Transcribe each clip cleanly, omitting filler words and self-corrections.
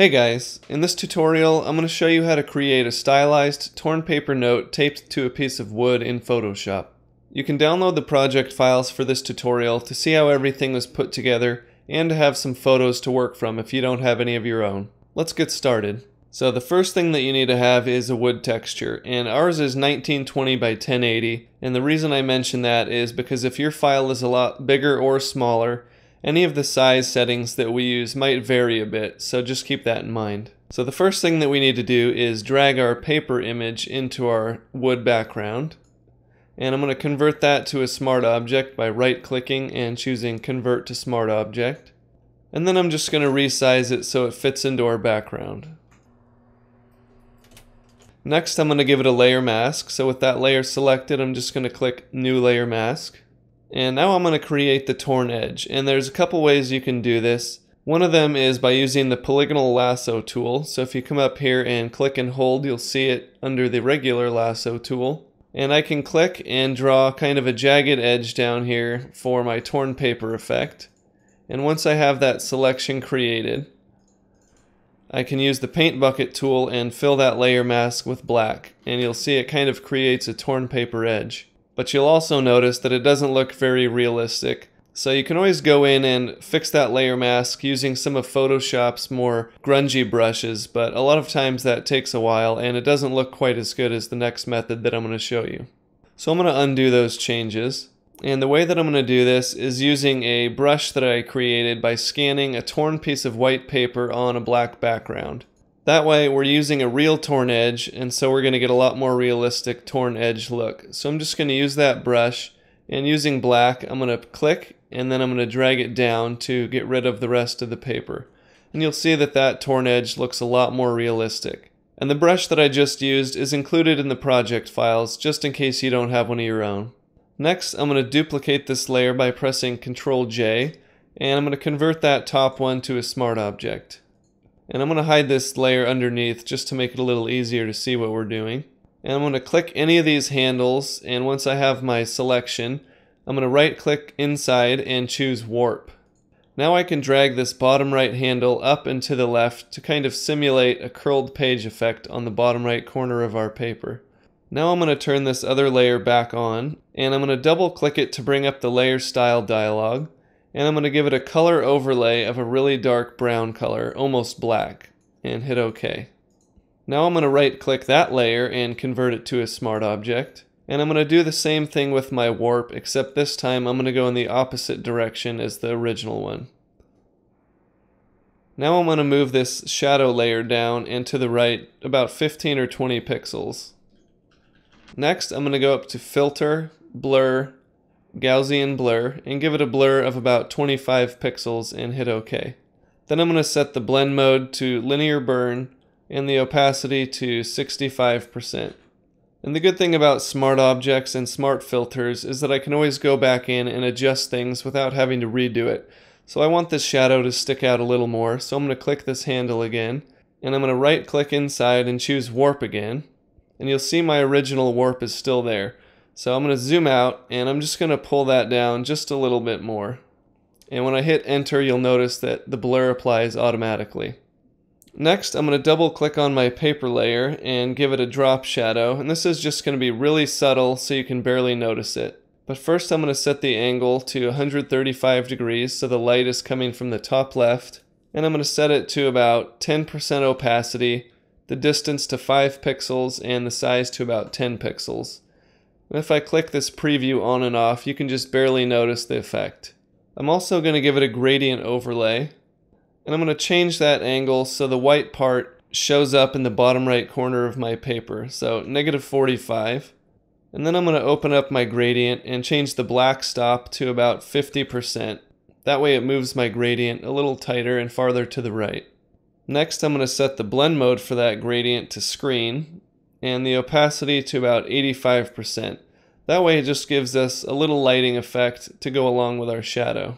Hey guys, in this tutorial I'm going to show you how to create a stylized torn paper note taped to a piece of wood in Photoshop. You can download the project files for this tutorial to see how everything was put together and to have some photos to work from if you don't have any of your own. Let's get started. So the first thing that you need to have is a wood texture, and ours is 1920 by 1080, and the reason I mention that is because if your file is a lot bigger or smaller, any of the size settings that we use might vary a bit, so just keep that in mind. So the first thing that we need to do is drag our paper image into our wood background. And I'm going to convert that to a smart object by right-clicking and choosing Convert to Smart Object. And then I'm just going to resize it so it fits into our background. Next, I'm going to give it a layer mask. So with that layer selected, I'm just going to click New Layer Mask. And now I'm going to create the torn edge, and there's a couple ways you can do this. One of them is by using the polygonal lasso tool. So if you come up here and click and hold, you'll see it under the regular lasso tool. And I can click and draw kind of a jagged edge down here for my torn paper effect. And once I have that selection created, I can use the paint bucket tool and fill that layer mask with black, and you'll see it kind of creates a torn paper edge. But you'll also notice that it doesn't look very realistic. So you can always go in and fix that layer mask using some of Photoshop's more grungy brushes, but a lot of times that takes a while and it doesn't look quite as good as the next method that I'm going to show you. So I'm going to undo those changes. And the way that I'm going to do this is using a brush that I created by scanning a torn piece of white paper on a black background. That way we're using a real torn edge, and so we're going to get a lot more realistic torn edge look. So I'm just going to use that brush, and using black I'm going to click and then I'm going to drag it down to get rid of the rest of the paper. And you'll see that that torn edge looks a lot more realistic. And the brush that I just used is included in the project files just in case you don't have one of your own. Next I'm going to duplicate this layer by pressing Ctrl J, and I'm going to convert that top one to a smart object. And I'm going to hide this layer underneath just to make it a little easier to see what we're doing. And I'm going to click any of these handles, and once I have my selection, I'm going to right click inside and choose Warp. Now I can drag this bottom right handle up and to the left to kind of simulate a curled page effect on the bottom right corner of our paper. Now I'm going to turn this other layer back on, and I'm going to double click it to bring up the layer style dialog. And I'm going to give it a color overlay of a really dark brown color, almost black, and hit OK. Now I'm going to right click that layer and convert it to a smart object. And I'm going to do the same thing with my warp, except this time I'm going to go in the opposite direction as the original one. Now I'm going to move this shadow layer down and to the right about 15 or 20 pixels. Next I'm going to go up to Filter, Blur, Gaussian blur, and give it a blur of about 25 pixels and hit OK. Then I'm going to set the blend mode to linear burn and the opacity to 65%. And the good thing about smart objects and smart filters is that I can always go back in and adjust things without having to redo it. So I want this shadow to stick out a little more, so I'm going to click this handle again, and I'm going to right click inside and choose warp again, and you'll see my original warp is still there. So I'm going to zoom out, and I'm just going to pull that down just a little bit more. And when I hit enter, you'll notice that the blur applies automatically. Next, I'm going to double click on my paper layer and give it a drop shadow. And this is just going to be really subtle so you can barely notice it. But first I'm going to set the angle to 135 degrees so the light is coming from the top left. And I'm going to set it to about 10% opacity, the distance to 5 pixels, and the size to about 10 pixels. If I click this preview on and off, you can just barely notice the effect. I'm also going to give it a gradient overlay, and I'm going to change that angle so the white part shows up in the bottom right corner of my paper, so -45. And then I'm going to open up my gradient and change the black stop to about 50%. That way it moves my gradient a little tighter and farther to the right. Next I'm going to set the blend mode for that gradient to screen, and the opacity to about 85%. That way it just gives us a little lighting effect to go along with our shadow.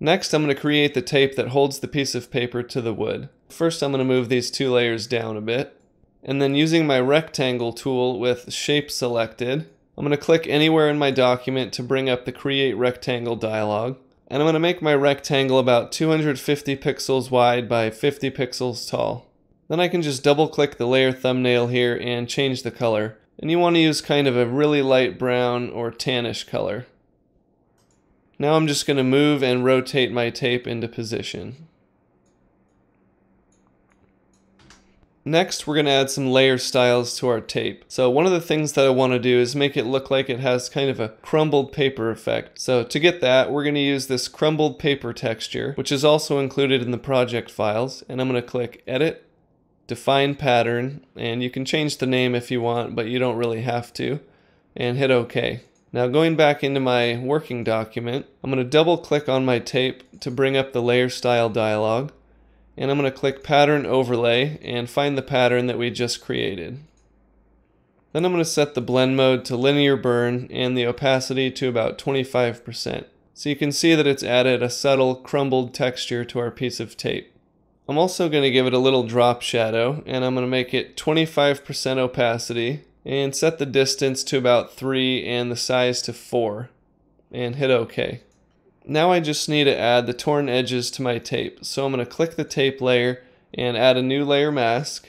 Next I'm going to create the tape that holds the piece of paper to the wood. First I'm going to move these two layers down a bit, and then using my rectangle tool with shape selected, I'm going to click anywhere in my document to bring up the create rectangle dialog. And I'm going to make my rectangle about 250 pixels wide by 50 pixels tall. Then I can just double click the layer thumbnail here and change the color. And you want to use kind of a really light brown or tannish color. Now I'm just going to move and rotate my tape into position. Next, we're going to add some layer styles to our tape. So one of the things that I want to do is make it look like it has kind of a crumbled paper effect. So to get that, we're going to use this crumbled paper texture, which is also included in the project files. And I'm going to click Edit, Define Pattern, and you can change the name if you want, but you don't really have to, and hit OK. Now going back into my working document, I'm going to double click on my tape to bring up the layer style dialog. And I'm going to click Pattern Overlay and find the pattern that we just created. Then I'm going to set the blend mode to linear burn and the opacity to about 25%. So you can see that it's added a subtle crumbled texture to our piece of tape. I'm also going to give it a little drop shadow, and I'm going to make it 25% opacity and set the distance to about 3 and the size to 4 and hit OK. Now I just need to add the torn edges to my tape, so I'm going to click the tape layer and add a new layer mask.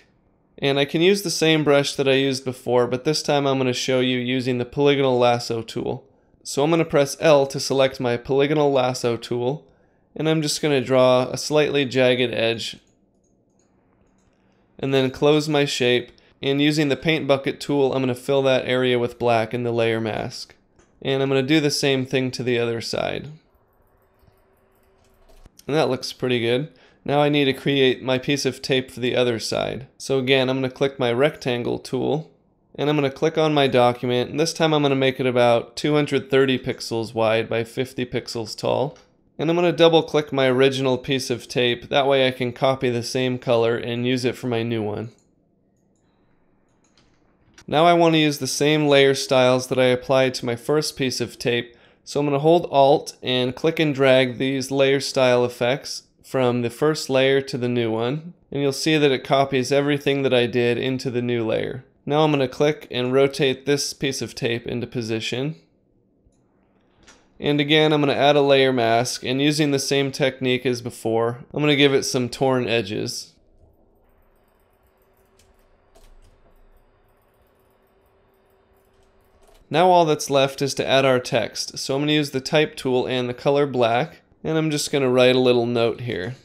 And I can use the same brush that I used before, but this time I'm going to show you using the polygonal lasso tool. So I'm going to press L to select my polygonal lasso tool, and I'm just going to draw a slightly jagged edge. And then close my shape, and using the paint bucket tool I'm going to fill that area with black in the layer mask. And I'm going to do the same thing to the other side. And that looks pretty good. Now I need to create my piece of tape for the other side. So again, I'm going to click my rectangle tool, and I'm going to click on my document, and this time I'm going to make it about 230 pixels wide by 50 pixels tall. And I'm going to double click my original piece of tape, that way I can copy the same color and use it for my new one. Now I want to use the same layer styles that I applied to my first piece of tape, so I'm going to hold Alt and click and drag these layer style effects from the first layer to the new one. And you'll see that it copies everything that I did into the new layer. Now I'm going to click and rotate this piece of tape into position. And again, I'm going to add a layer mask, and using the same technique as before, I'm going to give it some torn edges. Now all that's left is to add our text, so I'm going to use the type tool and the color black, and I'm just going to write a little note here.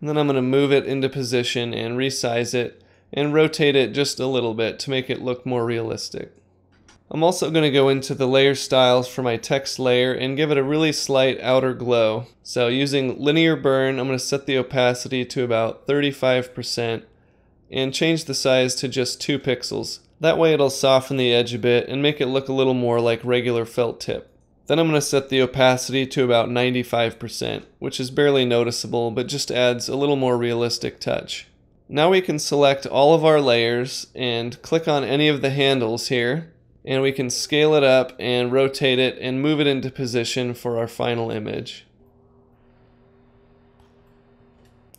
And then I'm going to move it into position and resize it, and rotate it just a little bit to make it look more realistic. I'm also going to go into the layer styles for my text layer and give it a really slight outer glow. So using linear burn, I'm going to set the opacity to about 35%. And change the size to just 2 pixels. That way it'll soften the edge a bit and make it look a little more like regular felt tip. Then I'm going to set the opacity to about 95%, which is barely noticeable, but just adds a little more realistic touch. Now we can select all of our layers and click on any of the handles here, and we can scale it up and rotate it and move it into position for our final image.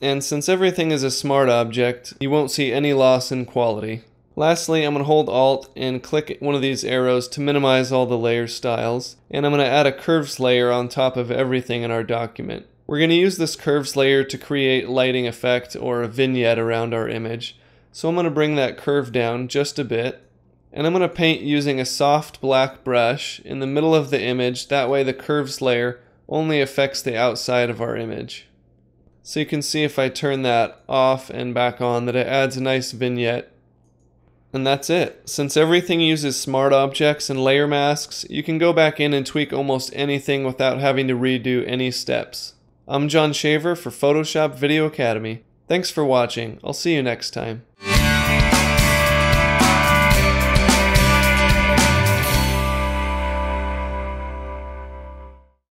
And since everything is a smart object, you won't see any loss in quality. Lastly, I'm going to hold Alt and click one of these arrows to minimize all the layer styles. And I'm going to add a curves layer on top of everything in our document. We're going to use this curves layer to create lighting effect or a vignette around our image. So I'm going to bring that curve down just a bit. And I'm going to paint using a soft black brush in the middle of the image. That way the curves layer only affects the outside of our image. So you can see if I turn that off and back on that it adds a nice vignette. And that's it. Since everything uses smart objects and layer masks, you can go back in and tweak almost anything without having to redo any steps. I'm John Shaver for Photoshop Video Academy. Thanks for watching. I'll see you next time.